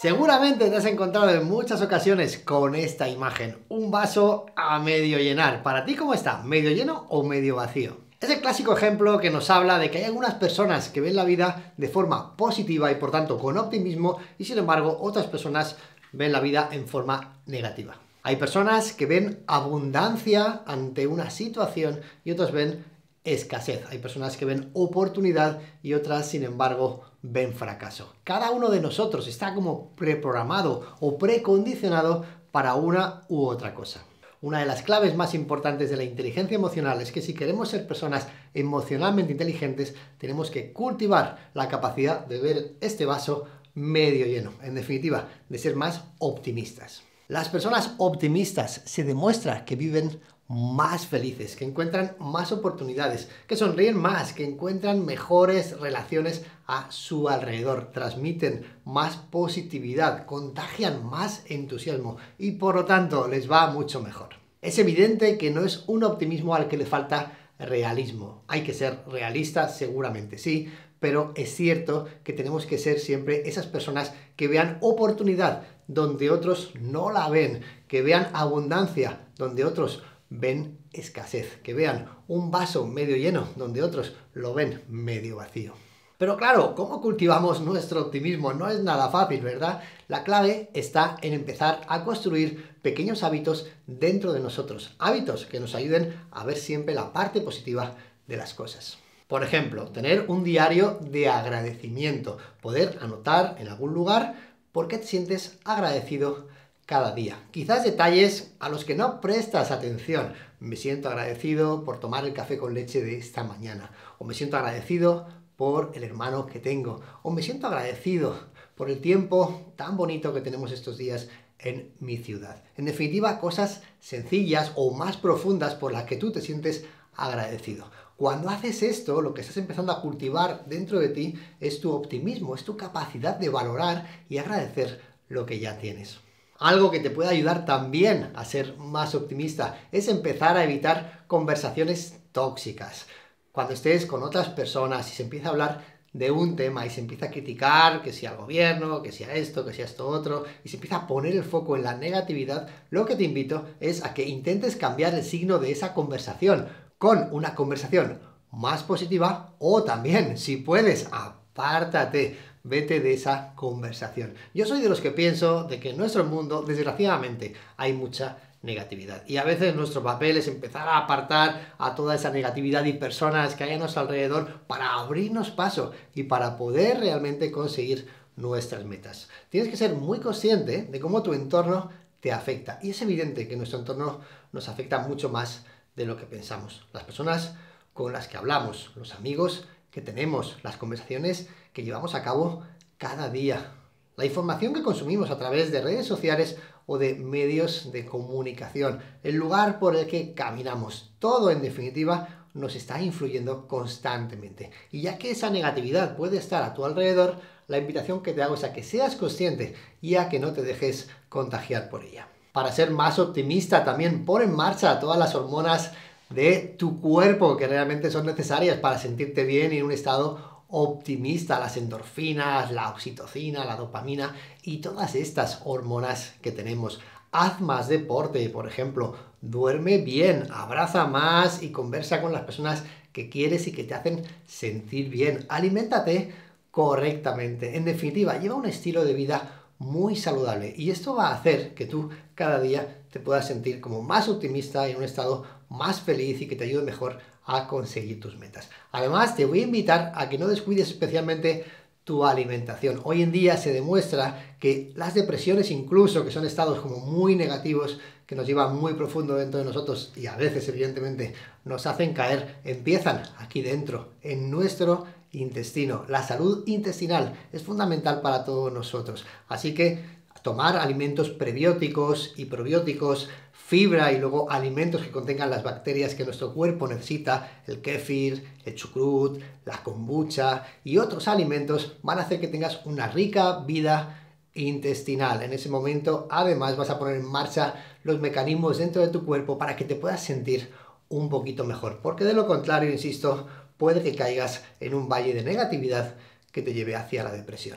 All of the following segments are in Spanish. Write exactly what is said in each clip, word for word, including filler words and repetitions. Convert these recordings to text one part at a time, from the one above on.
Seguramente te has encontrado en muchas ocasiones con esta imagen, un vaso a medio llenar. ¿Para ti cómo está? ¿Medio lleno o medio vacío? Es el clásico ejemplo que nos habla de que hay algunas personas que ven la vida de forma positiva y por tanto con optimismo, y sin embargo otras personas ven la vida en forma negativa. Hay personas que ven abundancia ante una situación y otras ven escasez. Hay personas que ven oportunidad y otras, sin embargo, ven fracaso. Cada uno de nosotros está como preprogramado o precondicionado para una u otra cosa. Una de las claves más importantes de la inteligencia emocional es que si queremos ser personas emocionalmente inteligentes, tenemos que cultivar la capacidad de ver este vaso medio lleno. En definitiva, de ser más optimistas. Las personas optimistas se demuestra que viven más felices, que encuentran más oportunidades, que sonríen más, que encuentran mejores relaciones a su alrededor, transmiten más positividad, contagian más entusiasmo y por lo tanto les va mucho mejor. Es evidente que no es un optimismo al que le falta realismo. Hay que ser realistas, seguramente sí, pero es cierto que tenemos que ser siempre esas personas que vean oportunidad donde otros no la ven, que vean abundancia donde otros ven escasez, que vean un vaso medio lleno donde otros lo ven medio vacío. Pero claro, ¿cómo cultivamos nuestro optimismo? No es nada fácil, ¿verdad? La clave está en empezar a construir pequeños hábitos dentro de nosotros, hábitos que nos ayuden a ver siempre la parte positiva de las cosas. Por ejemplo, tener un diario de agradecimiento, poder anotar en algún lugar por qué te sientes agradecido cada día. Quizás detalles a los que no prestas atención. Me siento agradecido por tomar el café con leche de esta mañana. O me siento agradecido por el hermano que tengo. O me siento agradecido por el tiempo tan bonito que tenemos estos días en mi ciudad. En definitiva, cosas sencillas o más profundas por las que tú te sientes agradecido. Cuando haces esto, lo que estás empezando a cultivar dentro de ti es tu optimismo, es tu capacidad de valorar y agradecer lo que ya tienes. Algo que te puede ayudar también a ser más optimista es empezar a evitar conversaciones tóxicas. Cuando estés con otras personas y se empieza a hablar de un tema y se empieza a criticar que si al gobierno, que si a esto, que si a esto otro, y se empieza a poner el foco en la negatividad, lo que te invito es a que intentes cambiar el signo de esa conversación con una conversación más positiva o también, si puedes, apártate. Vete de esa conversación. Yo soy de los que pienso de que en nuestro mundo, desgraciadamente, hay mucha negatividad. Y a veces nuestro papel es empezar a apartar a toda esa negatividad y personas que hay a nuestro alrededor para abrirnos paso y para poder realmente conseguir nuestras metas. Tienes que ser muy consciente de cómo tu entorno te afecta. Y es evidente que nuestro entorno nos afecta mucho más de lo que pensamos. Las personas con las que hablamos, los amigos que tenemos, las conversaciones que llevamos a cabo cada día, la información que consumimos a través de redes sociales o de medios de comunicación, el lugar por el que caminamos, todo en definitiva nos está influyendo constantemente. Y ya que esa negatividad puede estar a tu alrededor, la invitación que te hago es a que seas consciente y a que no te dejes contagiar por ella. Para ser más optimista también pon en marcha todas las hormonas de tu cuerpo que realmente son necesarias para sentirte bien y en un estado optimista, las endorfinas, la oxitocina, la dopamina y todas estas hormonas que tenemos. Haz más deporte, por ejemplo, duerme bien, abraza más y conversa con las personas que quieres y que te hacen sentir bien. Aliméntate correctamente. En definitiva, lleva un estilo de vida muy saludable y esto va a hacer que tú cada día te puedas sentir como más optimista y en un estado más feliz y que te ayude mejor a conseguir tus metas. Además, te voy a invitar a que no descuides especialmente tu alimentación. Hoy en día se demuestra que las depresiones incluso, que son estados como muy negativos, que nos llevan muy profundo dentro de nosotros y a veces evidentemente nos hacen caer, empiezan aquí dentro, en nuestro intestino. La salud intestinal es fundamental para todos nosotros. Así que tomar alimentos prebióticos y probióticos, fibra y luego alimentos que contengan las bacterias que nuestro cuerpo necesita, el kéfir, el chucrut, la kombucha y otros alimentos van a hacer que tengas una rica vida intestinal. En ese momento además vas a poner en marcha los mecanismos dentro de tu cuerpo para que te puedas sentir un poquito mejor, porque de lo contrario, insisto, puede que caigas en un valle de negatividad que te lleve hacia la depresión.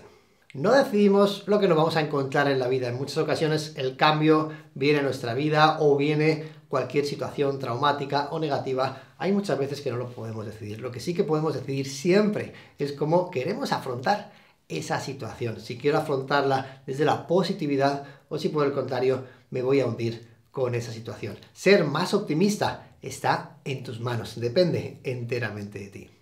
no decidimos lo que nos vamos a encontrar en la vida. En muchas ocasiones el cambio viene a nuestra vida o viene cualquier situación traumática o negativa. Hay muchas veces que no lo podemos decidir. Lo que sí que podemos decidir siempre es cómo queremos afrontar esa situación. Si quiero afrontarla desde la positividad o si por el contrario me voy a hundir con esa situación. Ser más optimista está en tus manos, depende enteramente de ti.